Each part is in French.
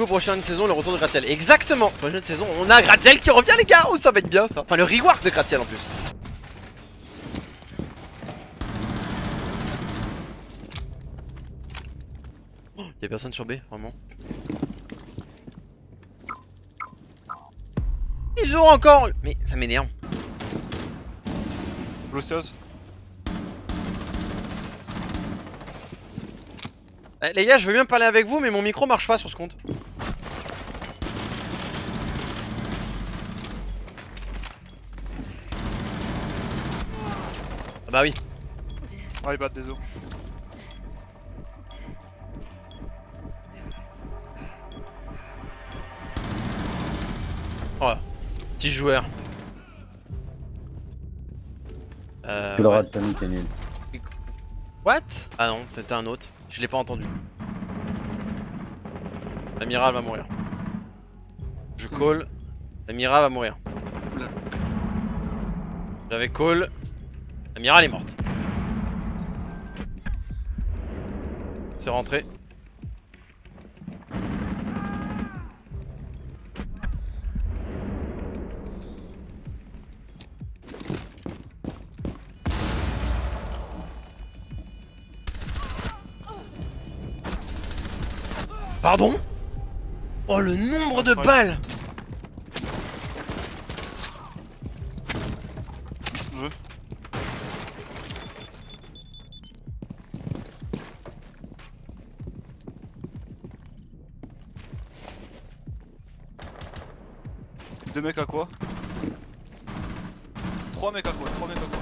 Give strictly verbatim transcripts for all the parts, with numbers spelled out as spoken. go, prochaine saison, le retour de Gratiel. Exactement. Prochaine saison, on a Gratiel qui revient, les gars. Oh, ça va être bien ça. Enfin, le rework de Gratiel en plus. Oh, y'a personne sur B, vraiment. Ils ont encore. Mais ça m'énerve. Blusteuse. Eh, les gars, je veux bien parler avec vous, mais mon micro marche pas sur ce compte. Ah bah oui. Ouais, ils battent des os. Oh, petit joueur. Euh. Le droit de Tommy t'es nul. What? Ah non, c'était un autre. Je l'ai pas entendu. L'amiral va mourir. Je call. L'amiral va mourir. J'avais call. L'amiral est morte. C'est rentré. Pardon? Oh le nombre de balles! Je. Deux mecs à quoi? Trois mecs à quoi? Trois mecs à quoi?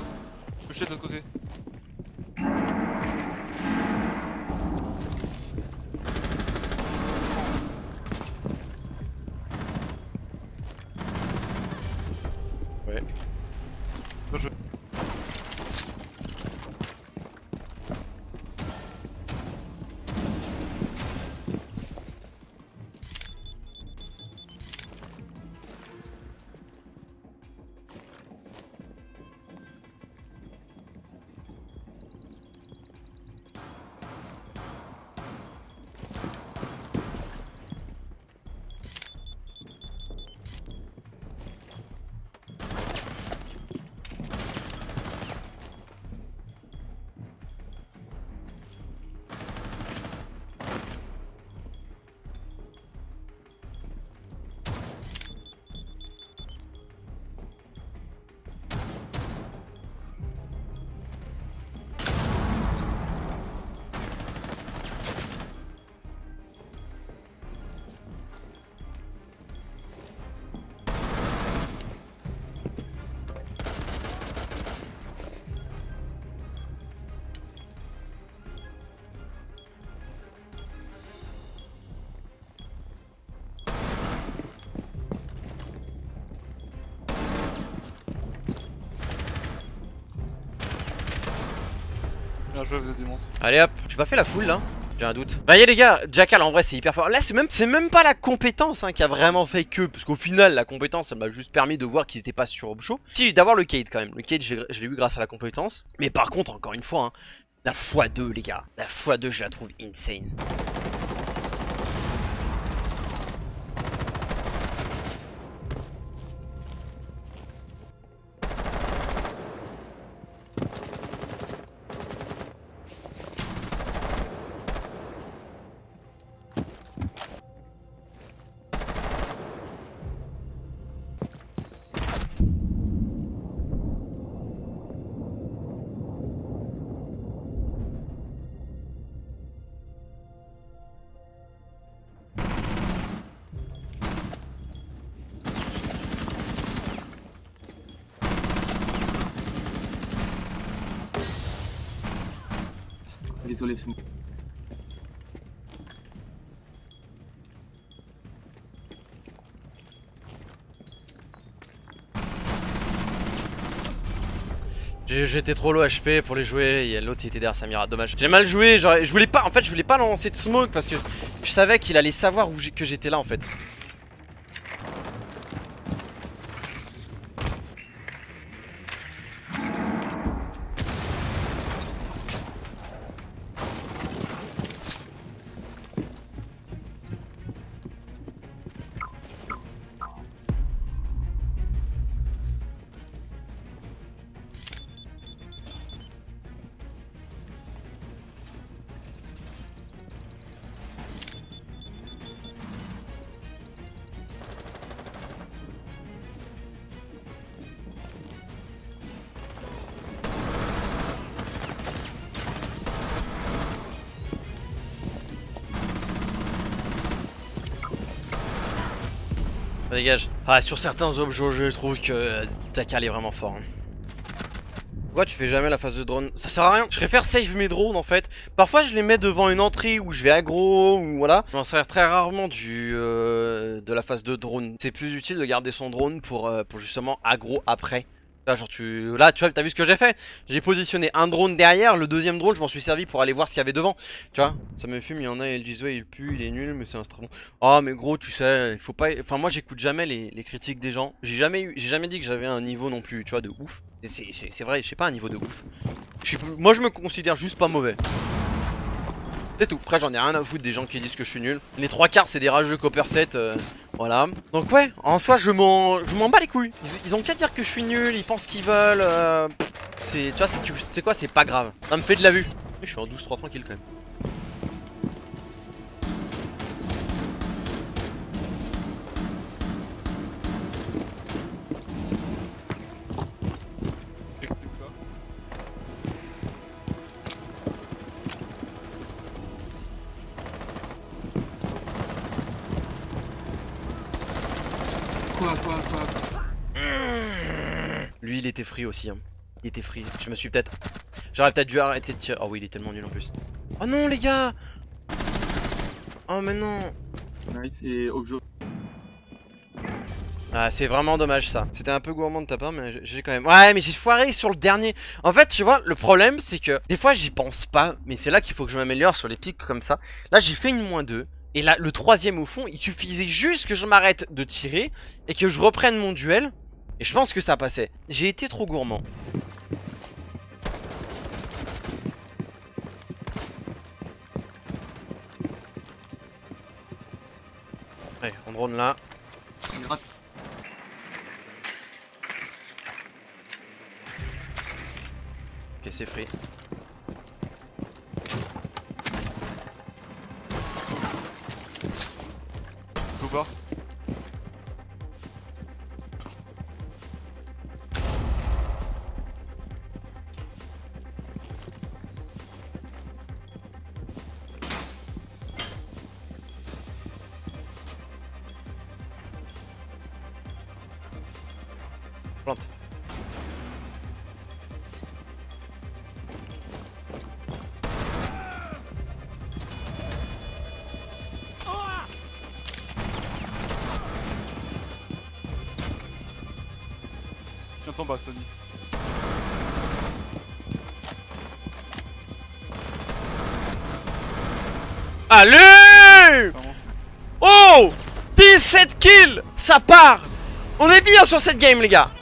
Je suis de l'autre côté. Allez hop, j'ai pas fait la foule là, j'ai un doute. Bah y'a les gars, Jackal en vrai c'est hyper fort. Là c'est même, même pas la compétence hein, qui a vraiment fait que, parce qu'au final la compétence elle m'a juste permis de voir qu'ils étaient pas sur Obsho. Si, d'avoir le Cade quand même, le Cade je l'ai eu grâce à la compétence. Mais par contre encore une fois, hein, la fois deux les gars, la fois deux je la trouve insane. Désolé, c'est moi. J'étais trop low H P pour les jouer et l'autre il était derrière Samira, dommage. J'ai mal joué, genre, je voulais pas, en fait je voulais pas lancer de smoke parce que je savais qu'il allait savoir où que j'étais là en fait. Ça dégage. Ah, sur certains objets, je trouve que euh, Dakar est vraiment fort. Hein. Pourquoi tu fais jamais la phase de drone? Ça sert à rien. Je préfère save mes drones en fait. Parfois je les mets devant une entrée où je vais aggro ou voilà. Je m'en sers très rarement du euh, de la phase de drone. C'est plus utile de garder son drone pour, euh, pour justement aggro après. Là, genre tu... Là tu vois, t'as vu ce que j'ai fait? J'ai positionné un drone derrière, le deuxième drone je m'en suis servi pour aller voir ce qu'il y avait devant. Tu vois, ça me fume, il y en a, ils disent ouais il pue, il est nul mais c'est un strabon. Oh mais gros tu sais, il faut pas... Enfin moi j'écoute jamais les, les critiques des gens. J'ai jamais eu... j'ai jamais dit que j'avais un niveau non plus, tu vois, de ouf. C'est vrai, je sais pas un niveau de ouf. J'suis... Moi je me considère juste pas mauvais. C'est tout, après j'en ai rien à foutre des gens qui disent que je suis nul. Les trois quarts c'est des rageux copper set, euh, voilà. Donc ouais, en soi je m'en je m'en bats les couilles. Ils, ils ont qu'à dire que je suis nul, ils pensent qu'ils veulent. Euh... C'est, tu vois, c'est tu sais quoi, c'est pas grave. Ça me fait de la vue. Et je suis en douze trois tranquille quand même. Quoi, quoi, quoi. Lui il était free aussi hein. Il était free. Je me suis peut-être... J'aurais peut-être dû arrêter de tirer. Oh oui il est tellement nul en plus. Oh non les gars. Oh mais non. Nice et objet. Ah c'est vraiment dommage ça. C'était un peu gourmand de ta part mais j'ai quand même... Ouais mais j'ai foiré sur le dernier. En fait tu vois le problème c'est que... Des fois j'y pense pas. Mais c'est là qu'il faut que je m'améliore sur les pics comme ça. Là j'ai fait une moins deux. Et là, le troisième au fond, il suffisait juste que je m'arrête de tirer et que je reprenne mon duel. Et je pense que ça passait. J'ai été trop gourmand. Allez, on drone là. Ok, c'est free. Plante. Tiens ton bas, Tony. Allez! Oh! dix-sept kills! Ça part! On est bien sur cette game les gars!